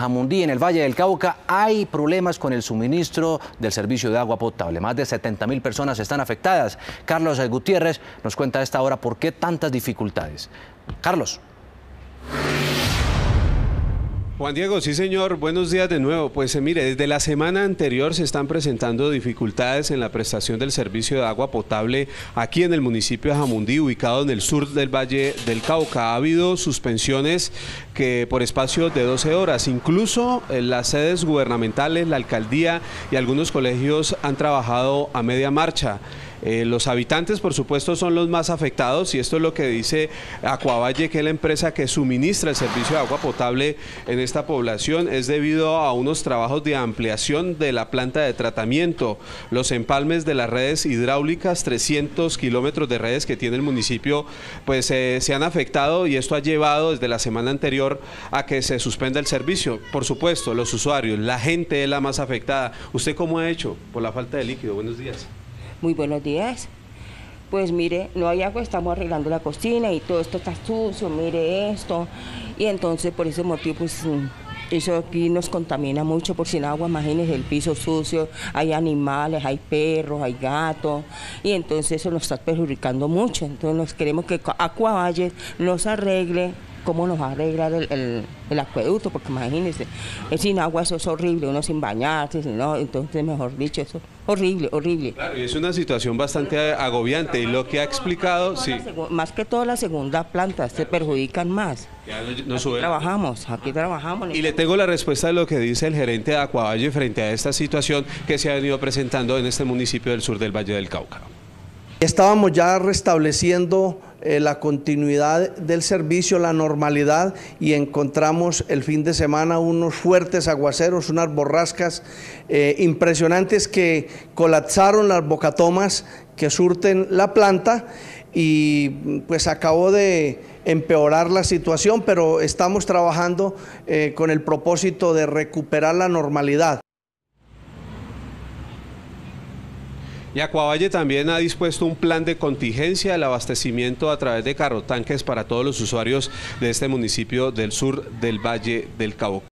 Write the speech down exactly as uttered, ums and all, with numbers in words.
Jamundí, en el Valle del Cauca, hay problemas con el suministro del servicio de agua potable. Más de setenta mil personas están afectadas. Carlos Gutiérrez nos cuenta a esta hora por qué tantas dificultades. Carlos. Juan Diego, sí señor, buenos días de nuevo. Pues eh, mire, desde la semana anterior se están presentando dificultades en la prestación del servicio de agua potable aquí en el municipio de Jamundí, ubicado en el sur del Valle del Cauca. Ha habido suspensiones que por espacios de doce horas, incluso en las sedes gubernamentales, la alcaldía y algunos colegios han trabajado a media marcha. Eh, los habitantes, por supuesto, son los más afectados, y esto es lo que dice Acuavalle, que es la empresa que suministra el servicio de agua potable en esta población. Es debido a unos trabajos de ampliación de la planta de tratamiento, los empalmes de las redes hidráulicas, trescientos kilómetros de redes que tiene el municipio, pues eh, se han afectado, y esto ha llevado desde la semana anterior a que se suspenda el servicio. Por supuesto, los usuarios, la gente es la más afectada. ¿Usted cómo ha hecho por la falta de líquido? Buenos días. Muy buenos días. Pues mire, no hay agua, estamos arreglando la cocina y todo esto está sucio, mire esto. Y entonces por ese motivo, pues eso aquí nos contamina mucho, por sin agua, imagínense, el piso sucio, hay animales, hay perros, hay gatos. Y entonces eso nos está perjudicando mucho. Entonces nos queremos que Acuavalle nos arregle. ¿Cómo nos va a arreglar el, el, el acueducto? Porque imagínense, sin agua eso es horrible, uno sin bañarse, ¿no? Entonces, mejor dicho, eso es horrible, horrible. Claro, y es una situación bastante agobiante, y lo que ha explicado, sí. Más que todo la segunda planta, se perjudican más. Ya no, no sube. Aquí trabajamos, aquí trabajamos. Y le tengo la respuesta de lo que dice el gerente de Acuavalle frente a esta situación que se ha venido presentando en este municipio del sur del Valle del Cauca. Estábamos ya restableciendo eh, la continuidad del servicio, la normalidad, y encontramos el fin de semana unos fuertes aguaceros, unas borrascas eh, impresionantes que colapsaron las bocatomas que surten la planta, y pues acabó de empeorar la situación, pero estamos trabajando eh, con el propósito de recuperar la normalidad. Y Acuavalle también ha dispuesto un plan de contingencia del abastecimiento a través de carrotanques para todos los usuarios de este municipio del sur del Valle del Cauca.